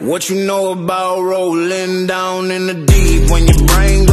What you know about rolling down in the deep when your brain